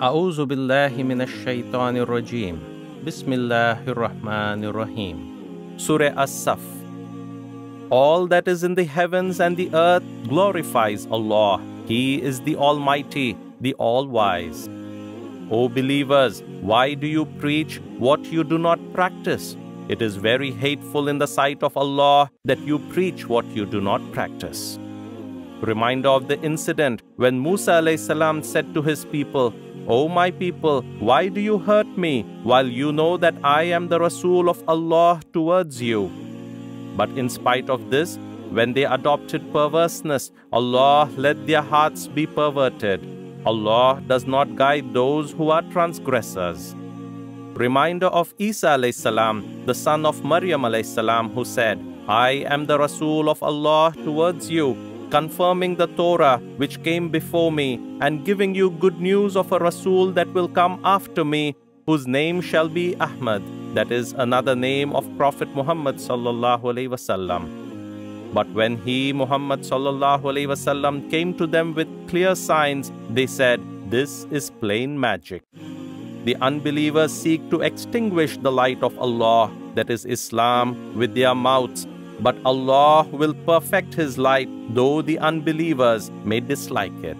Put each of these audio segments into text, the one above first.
Auzubillahiminashshaytanirrajim. Bismillahirrahmanirrahim. Surah As-Saff. All that is in the heavens and the earth glorifies Allah. He is the Almighty, the All-Wise. O believers, why do you preach what you do not practice? It is very hateful in the sight of Allah that you preach what you do not practice. Reminder of the incident when Musa alayhisalam said to his people, "O my people, why do you hurt me, while you know that I am the Rasul of Allah towards you?" But in spite of this, when they adopted perverseness, Allah let their hearts be perverted. Allah does not guide those who are transgressors. Reminder of Isa alayhisalam, the son of Maryam alayhisalam, who said, "I am the Rasul of Allah towards you, confirming the Torah which came before me and giving you good news of a Rasul that will come after me, whose name shall be Ahmad," that is another name of Prophet Muhammad sallallahu alaihi wasallam. But when he, Muhammad sallallahu alaihi wasallam, came to them with clear signs, they said, "This is plain magic." The unbelievers seek to extinguish the light of Allah, that is Islam, with their mouths. But Allah will perfect His light, though the unbelievers may dislike it.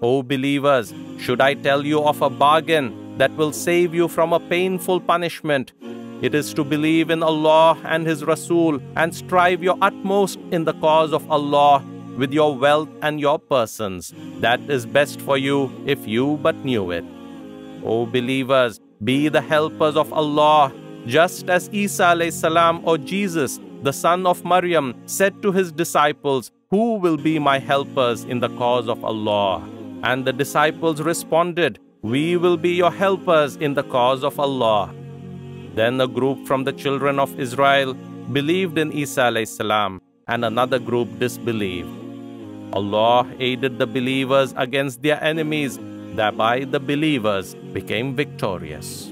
O believers, should I tell you of a bargain that will save you from a painful punishment? It is to believe in Allah and His Rasul and strive your utmost in the cause of Allah with your wealth and your persons. That is best for you if you but knew it. O believers, be the helpers of Allah, just as Isa alayhi salam, or Jesus, the son of Maryam, said to his disciples, "Who will be my helpers in the cause of Allah?" And the disciples responded, "We will be your helpers in the cause of Allah." Then a group from the children of Israel believed in Isa alayhi salam, and another group disbelieved. Allah aided the believers against their enemies, thereby the believers became victorious.